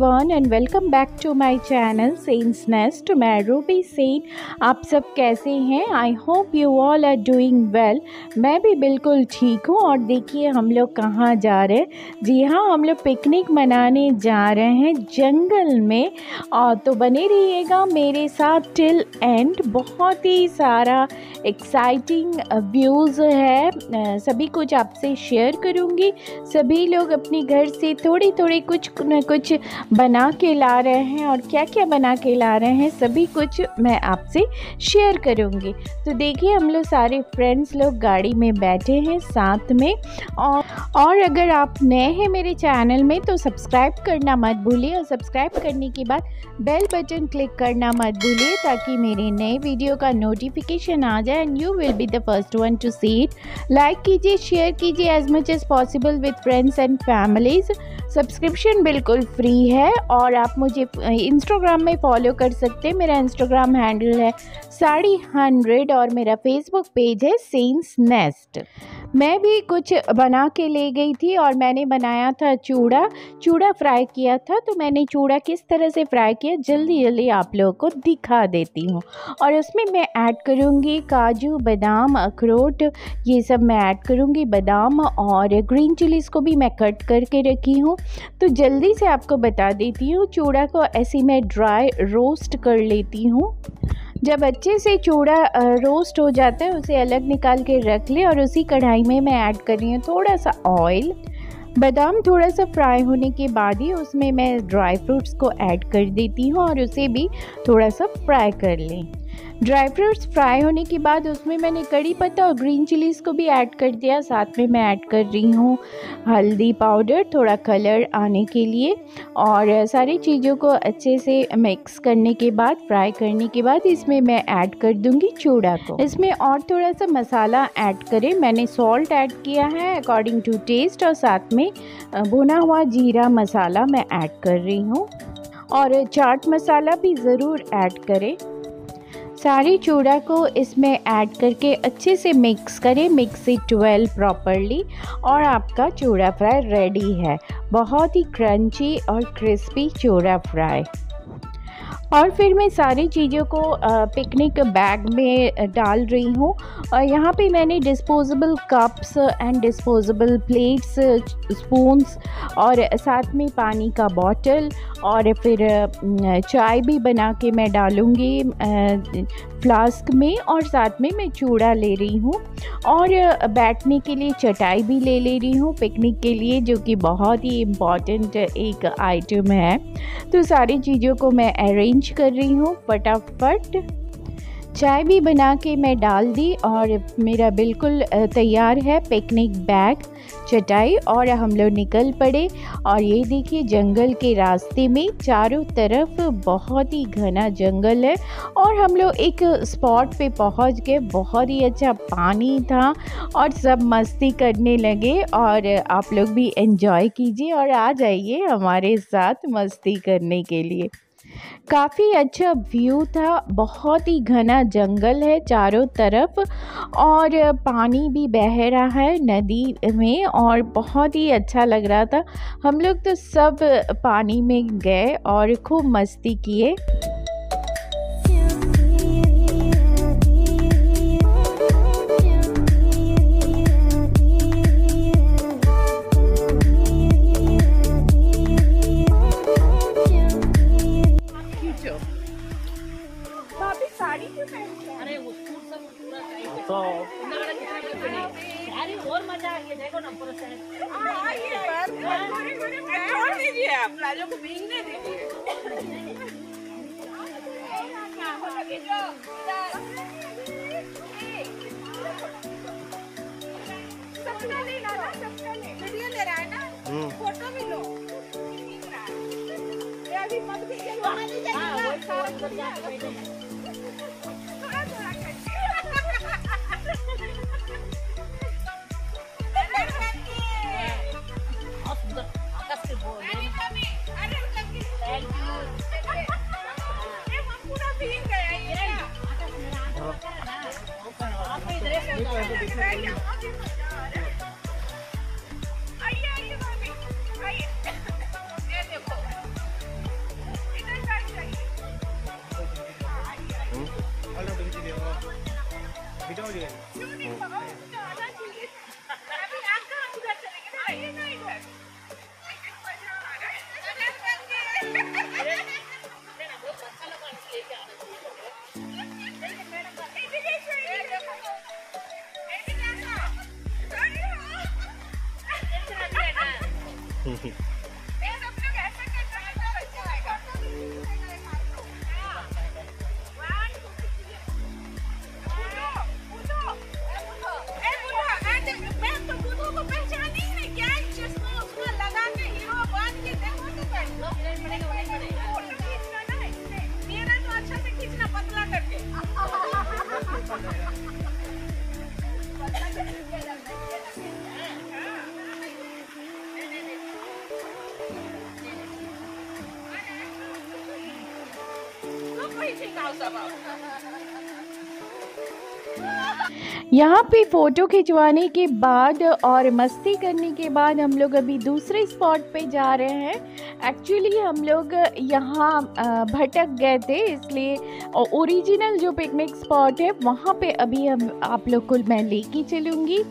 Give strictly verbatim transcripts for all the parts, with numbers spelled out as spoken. Everyone and welcome back to my channel sense nest. मैं Ruby Sen. आप सब कैसे हैं? I hope you all are doing well. मैं भी बिल्कुल ठीक हूँ। और देखिए हम लोग कहाँ जा रहे हैं। जी हाँ, हम लोग पिकनिक मनाने जा रहे हैं जंगल में। और तो बने रहिएगा मेरे साथ टिल एंड। बहुत ही सारा एक्साइटिंग व्यूज़ है, सभी कुछ आपसे शेयर करूँगी। सभी लोग अपने घर से थोड़ी थोड़ी कुछ न कुछ बना के ला रहे हैं और क्या क्या बना के ला रहे हैं सभी कुछ मैं आपसे शेयर करूँगी। तो देखिए हम लोग सारे फ्रेंड्स लोग गाड़ी में बैठे हैं साथ में। और, और अगर आप नए हैं मेरे चैनल में तो सब्सक्राइब करना मत भूलिए, और सब्सक्राइब करने के बाद बेल बटन क्लिक करना मत भूलिए ताकि मेरे नए वीडियो का नोटिफिकेशन आ जाए and you will be the first one to see it. Like कीजिए, शेयर कीजिए as much as possible with friends and families. Subscription बिल्कुल फ्री है। और आप मुझे इंस्टाग्राम में फॉलो कर सकते हैं। मेरा इंस्टाग्राम हैंडल है साड़ी हंड्रेड और मेरा फेसबुक पेज है सेन्स नेस्ट। मैं भी कुछ बना के ले गई थी और मैंने बनाया था चूड़ा। चूड़ा फ्राई किया था, तो मैंने चूड़ा किस तरह से फ्राई किया जल्दी जल्दी आप लोगों को दिखा देती हूँ। और उसमें मैं ऐड करूँगी काजू, बादाम, अखरोट, ये सब मैं ऐड करूँगी। बादाम और ग्रीन चिलीज़ को भी मैं कट करके रखी हूँ। तो जल्दी से आपको बता देती हूँ, चूड़ा को ऐसे मैं ड्राई रोस्ट कर लेती हूँ। जब अच्छे से चूड़ा रोस्ट हो जाता है उसे अलग निकाल के रख लें। और उसी कढ़ाई में मैं ऐड कर रही हूँ थोड़ा सा ऑयल। बादाम थोड़ा सा फ्राई होने के बाद ही उसमें मैं ड्राई फ्रूट्स को ऐड कर देती हूँ और उसे भी थोड़ा सा फ्राई कर लें। ड्राई फ्रूट्स फ्राई होने के बाद उसमें मैंने कड़ी पत्ता और ग्रीन चिलीज़ को भी ऐड कर दिया। साथ में मैं ऐड कर रही हूँ हल्दी पाउडर थोड़ा कलर आने के लिए। और सारी चीज़ों को अच्छे से मिक्स करने के बाद, फ्राई करने के बाद इसमें मैं ऐड कर दूँगी चूड़ा को। इसमें और थोड़ा सा मसाला ऐड करें। मैंने सॉल्ट ऐड किया है अकॉर्डिंग टू टेस्ट, और साथ में भुना हुआ जीरा मसाला मैं ऐड कर रही हूँ। और चाट मसाला भी ज़रूर ऐड करें। सारी चूड़ा को इसमें ऐड करके अच्छे से मिक्स करें, मिक्स इट वेल प्रॉपर्ली। और आपका चूड़ा फ्राई रेडी है। बहुत ही क्रंची और क्रिस्पी चूड़ा फ्राई। और फिर मैं सारी चीज़ों को पिकनिक बैग में डाल रही हूँ। और यहाँ पे मैंने disposable cups and disposable plates, spoons और साथ में पानी का बॉटल, और फिर चाय भी बना के मैं डालूँगी फ्लास्क में। और साथ में मैं चूड़ा ले रही हूँ और बैठने के लिए चटाई भी ले ले रही हूँ पिकनिक के लिए, जो कि बहुत ही इम्पॉर्टेंट एक आइटम है। तो सारी चीज़ों को मैं अरेंज कर रही हूँ फटाफट। चाय भी बना के मैं डाल दी और मेरा बिल्कुल तैयार है पिकनिक बैग, चटाई, और हम लोग निकल पड़े। और ये देखिए जंगल के रास्ते में चारों तरफ बहुत ही घना जंगल है। और हम लोग एक स्पॉट पे पहुंच गए। बहुत ही अच्छा पानी था और सब मस्ती करने लगे। और आप लोग भी एंजॉय कीजिए और आ जाइए हमारे साथ मस्ती करने के लिए। काफ़ी अच्छा व्यू था। बहुत ही घना जंगल है चारों तरफ और पानी भी बह रहा है नदी में, और बहुत ही अच्छा लग रहा था। हम लोग तो सब पानी में गए और खूब मस्ती किए। यहाँ पे फोटो खिंचवाने के बाद और मस्ती करने के बाद हम लोग अभी दूसरे स्पॉट पे जा रहे हैं। एक्चुअली हम लोग यहाँ भटक गए थे, इसलिए ओरिजिनल जो पिकनिक स्पॉट है वहाँ पे अभी हम आप लोग को मैं लेके चलूँगी।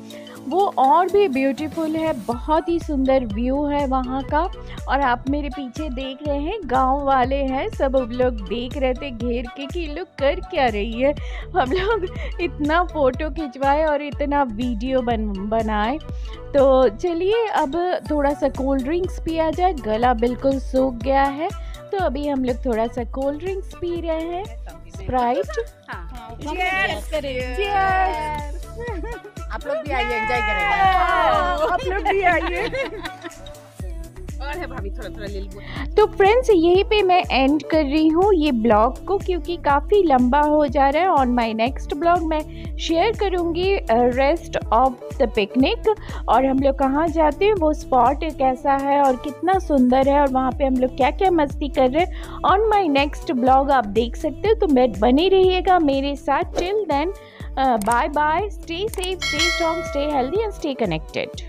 वो और भी ब्यूटीफुल है, बहुत ही सुंदर व्यू है वहाँ का। और आप मेरे पीछे देख रहे हैं, गांव वाले हैं सब लोग देख रहे थे घेर के कि ये लोग कर क्या रही है। हम लोग इतना फ़ोटो खिंचवाए और इतना वीडियो बन बनाए। तो चलिए अब थोड़ा सा कोल्ड ड्रिंक्स पिया जाए, गला बिल्कुल सूख गया है। तो अभी हम लोग थोड़ा सा कोल्ड ड्रिंक्स पी रहे हैं, स्प्राइट। हाँ, आप लोग भी आइए, एंजॉय करेंगे। आप लोग भी आइए। और है भाभी थोड़ा थोड़ा ले। तो फ्रेंड्स यहीं पे मैं एंड कर रही हूँ ये ब्लॉग को, क्योंकि काफ़ी लंबा हो जा रहा है। ऑन माय नेक्स्ट ब्लॉग मैं शेयर करूँगी रेस्ट ऑफ द पिकनिक और हम लोग कहाँ जाते हैं, वो स्पॉट कैसा है और कितना सुंदर है और वहाँ पे हम लोग क्या क्या मस्ती कर रहे हैं। ऑन माय नेक्स्ट ब्लॉग आप देख सकते हो, तो मैं बने रहिएगा मेरे साथ। Till then bye bye, stay safe, stay strong, stay healthy and stay connected.